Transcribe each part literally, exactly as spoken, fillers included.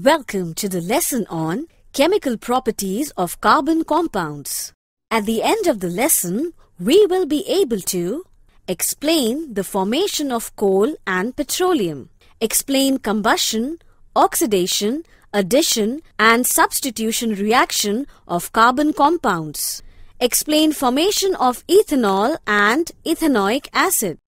Welcome to the lesson on chemical properties of carbon compounds. At the end of the lesson, we will be able to explain the formation of coal and petroleum, explain combustion, oxidation, addition and substitution reaction of carbon compounds, explain formation of ethanol and ethanoic acid,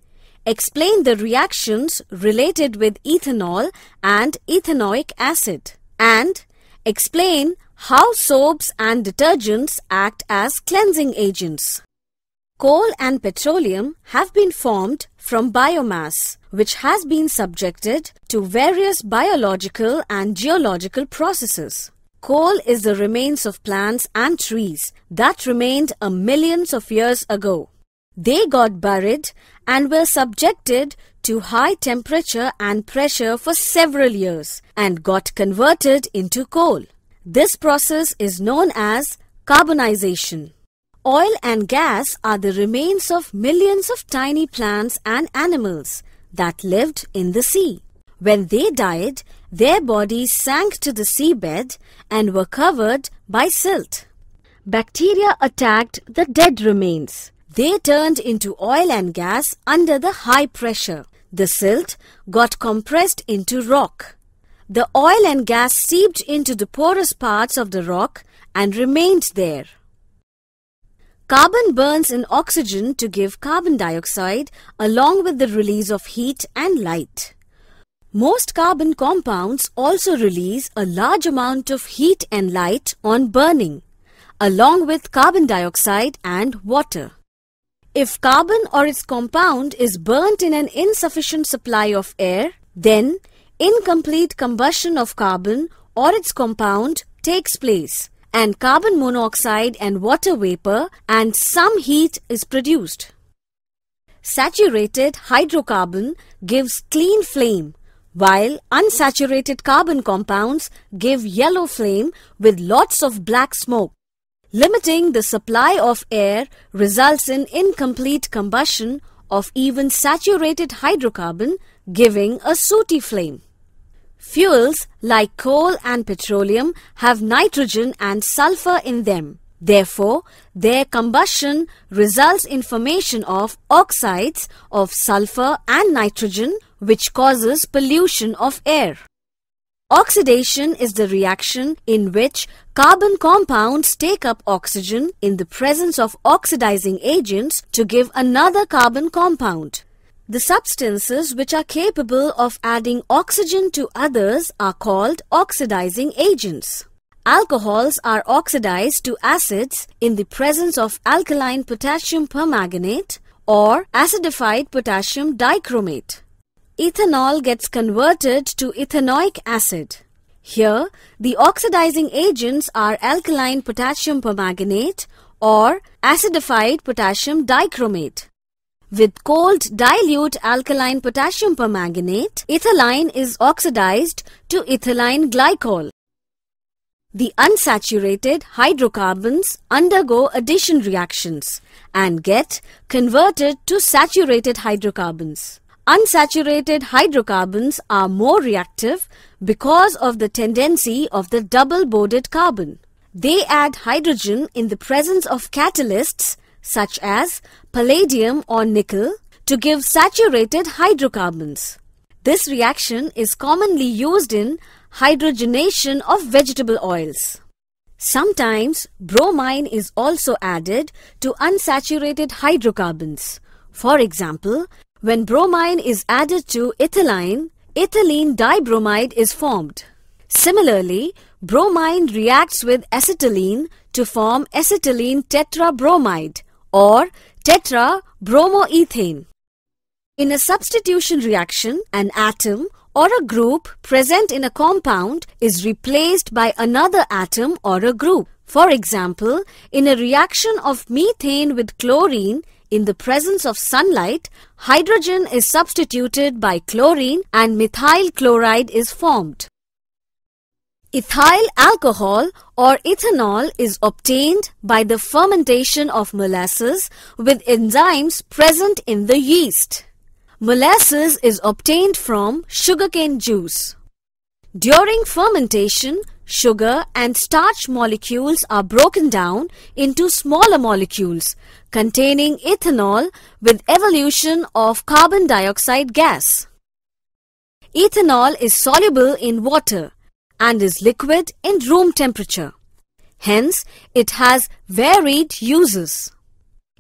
explain the reactions related with ethanol and ethanoic acid, and explain how soaps and detergents act as cleansing agents. Coal and petroleum have been formed from biomass, which has been subjected to various biological and geological processes. Coal is the remains of plants and trees that remained a millions of years ago. They got buried and were subjected to high temperature and pressure for several years and got converted into coal. This process is known as carbonization. Oil and gas are the remains of millions of tiny plants and animals that lived in the sea. When they died, their bodies sank to the seabed and were covered by silt. Bacteria attacked the dead remains. They turned into oil and gas under the high pressure. The silt got compressed into rock. The oil and gas seeped into the porous parts of the rock and remained there. Carbon burns in oxygen to give carbon dioxide along with the release of heat and light. Most carbon compounds also release a large amount of heat and light on burning, along with carbon dioxide and water. If carbon or its compound is burnt in an insufficient supply of air, then incomplete combustion of carbon or its compound takes place and carbon monoxide and water vapor and some heat is produced. Saturated hydrocarbon gives clean flame, while unsaturated carbon compounds give yellow flame with lots of black smoke. Limiting the supply of air results in incomplete combustion of even saturated hydrocarbon, giving a sooty flame. Fuels like coal and petroleum have nitrogen and sulfur in them. Therefore, their combustion results in formation of oxides of sulfur and nitrogen, which causes pollution of air. Oxidation is the reaction in which carbon compounds take up oxygen in the presence of oxidizing agents to give another carbon compound. The substances which are capable of adding oxygen to others are called oxidizing agents. Alcohols are oxidized to acids in the presence of alkaline potassium permanganate or acidified potassium dichromate. Ethanol gets converted to ethanoic acid. Here, the oxidizing agents are alkaline potassium permanganate or acidified potassium dichromate. With cold dilute alkaline potassium permanganate, ethylene is oxidized to ethylene glycol. The unsaturated hydrocarbons undergo addition reactions and get converted to saturated hydrocarbons. Unsaturated hydrocarbons are more reactive because of the tendency of the double-bonded carbon. They add hydrogen in the presence of catalysts such as palladium or nickel to give saturated hydrocarbons. This reaction is commonly used in hydrogenation of vegetable oils. Sometimes bromine is also added to unsaturated hydrocarbons. For example, when bromine is added to ethylene, ethylene dibromide is formed. Similarly, bromine reacts with acetylene to form acetylene tetrabromide or tetrabromoethane. In a substitution reaction, an atom or a group present in a compound is replaced by another atom or a group. For example, in a reaction of methane with chlorine, in the presence of sunlight, hydrogen is substituted by chlorine and methyl chloride is formed. Ethyl alcohol or ethanol is obtained by the fermentation of molasses with enzymes present in the yeast. Molasses is obtained from sugarcane juice. During fermentation, sugar and starch molecules are broken down into smaller molecules containing ethanol with evolution of carbon dioxide gas. Ethanol is soluble in water and is liquid in room temperature. Hence, it has varied uses.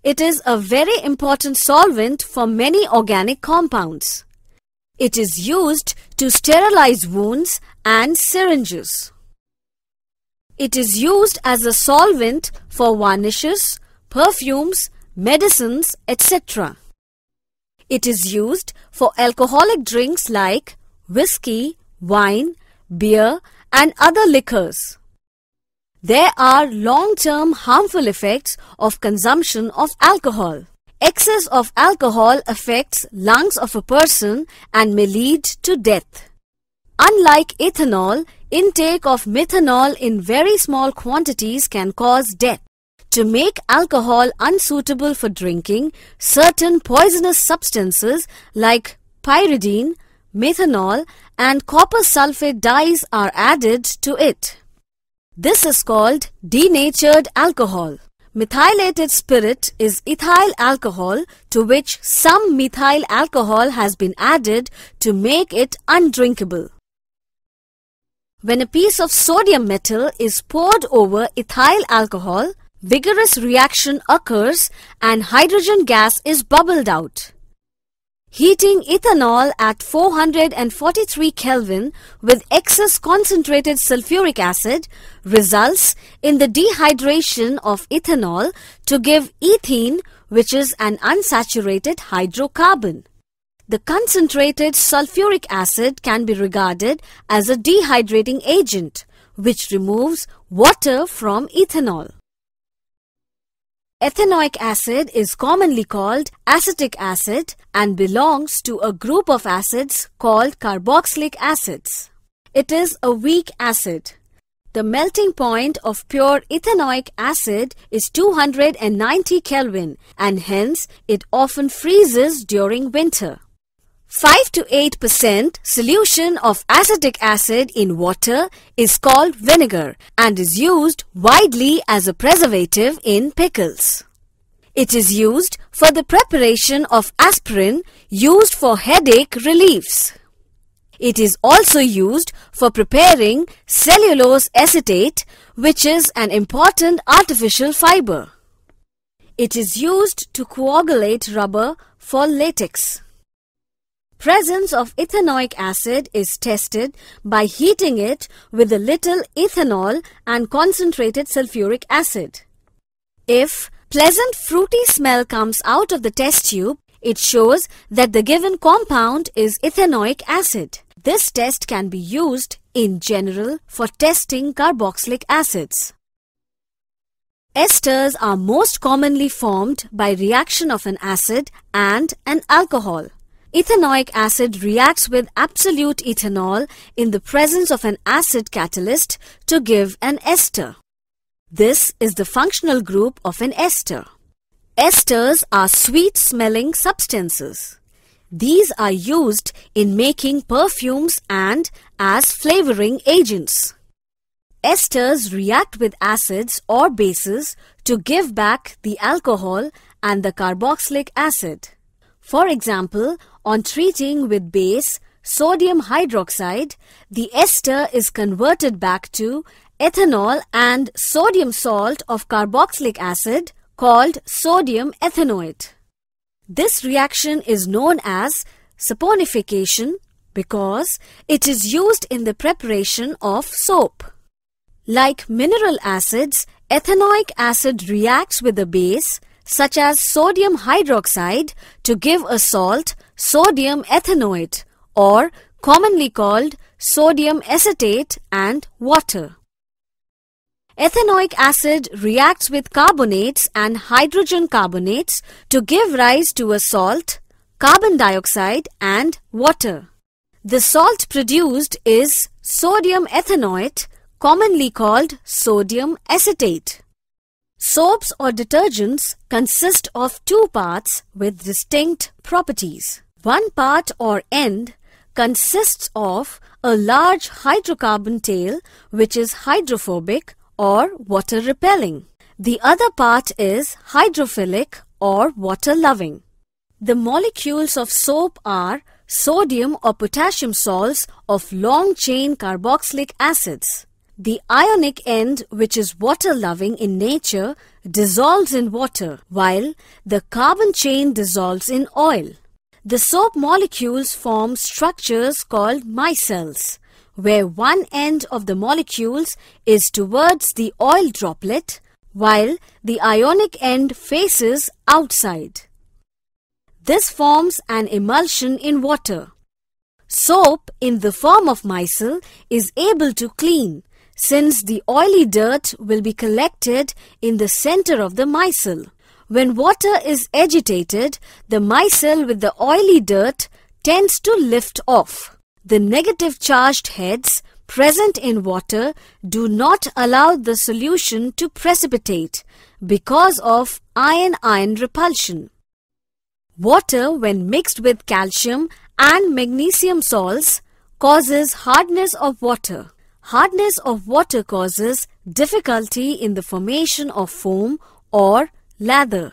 It is a very important solvent for many organic compounds. It is used to sterilize wounds and syringes. It is used as a solvent for varnishes, perfumes, medicines, et cetera. It is used for alcoholic drinks like whiskey, wine, beer and other liquors. There are long-term harmful effects of consumption of alcohol. Excess of alcohol affects lungs of a person and may lead to death. Unlike ethanol, intake of methanol in very small quantities can cause death. To make alcohol unsuitable for drinking, certain poisonous substances like pyridine, methanol and copper sulfate dyes are added to it. This is called denatured alcohol. Methylated spirit is ethyl alcohol to which some methyl alcohol has been added to make it undrinkable. When a piece of sodium metal is poured over ethyl alcohol, vigorous reaction occurs and hydrogen gas is bubbled out. Heating ethanol at four hundred forty-three Kelvin with excess concentrated sulfuric acid results in the dehydration of ethanol to give ethene, which is an unsaturated hydrocarbon. The concentrated sulfuric acid can be regarded as a dehydrating agent, which removes water from ethanol. Ethanoic acid is commonly called acetic acid and belongs to a group of acids called carboxylic acids. It is a weak acid. The melting point of pure ethanoic acid is two hundred ninety Kelvin and hence it often freezes during winter. five to eight percent solution of acetic acid in water is called vinegar and is used widely as a preservative in pickles. It is used for the preparation of aspirin used for headache reliefs. It is also used for preparing cellulose acetate, which is an important artificial fiber. It is used to coagulate rubber for latex. Presence of ethanoic acid is tested by heating it with a little ethanol and concentrated sulfuric acid. If pleasant fruity smell comes out of the test tube, it shows that the given compound is ethanoic acid. This test can be used in general for testing carboxylic acids. Esters are most commonly formed by reaction of an acid and an alcohol. Ethanoic acid reacts with absolute ethanol in the presence of an acid catalyst to give an ester. This is the functional group of an ester. Esters are sweet-smelling substances. These are used in making perfumes and as flavoring agents. Esters react with acids or bases to give back the alcohol and the carboxylic acid. For example, on treating with base sodium hydroxide, the ester is converted back to ethanol and sodium salt of carboxylic acid called sodium ethanoate. This reaction is known as saponification because it is used in the preparation of soap. Like mineral acids, ethanoic acid reacts with a base such as sodium hydroxide to give a salt sodium ethanoate or commonly called sodium acetate and water. Ethanoic acid reacts with carbonates and hydrogen carbonates to give rise to a salt, carbon dioxide and water. The salt produced is sodium ethanoate, commonly called sodium acetate. Soaps or detergents consist of two parts with distinct properties. One part or end consists of a large hydrocarbon tail which is hydrophobic or water repelling. The other part is hydrophilic or water loving. The molecules of soap are sodium or potassium salts of long chain carboxylic acids. The ionic end, which is water loving in nature, dissolves in water while the carbon chain dissolves in oil. The soap molecules form structures called micelles, where one end of the molecules is towards the oil droplet, while the ionic end faces outside. This forms an emulsion in water. Soap, in the form of micelle, is able to clean, since the oily dirt will be collected in the center of the micelle. When water is agitated, the micelle with the oily dirt tends to lift off. The negative charged heads present in water do not allow the solution to precipitate because of iron-ion repulsion. Water, when mixed with calcium and magnesium salts, causes hardness of water. Hardness of water causes difficulty in the formation of foam or lather.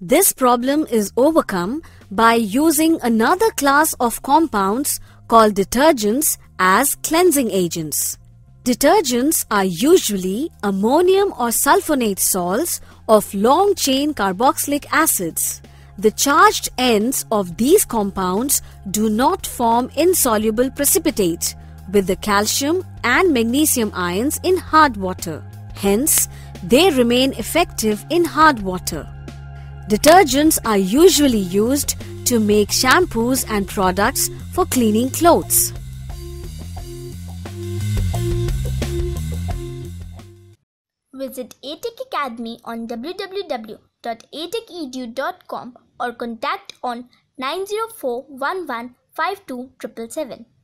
This problem is overcome by using another class of compounds called detergents as cleansing agents. Detergents are usually ammonium or sulfonate salts of long chain carboxylic acids. The charged ends of these compounds do not form insoluble precipitate with the calcium and magnesium ions in hard water. Hence, they remain effective in hard water. Detergents are usually used to make shampoos and products for cleaning clothes. Visit Atech Academy on w w w dot atech edu dot com or contact on nine zero four one one five two seven seven.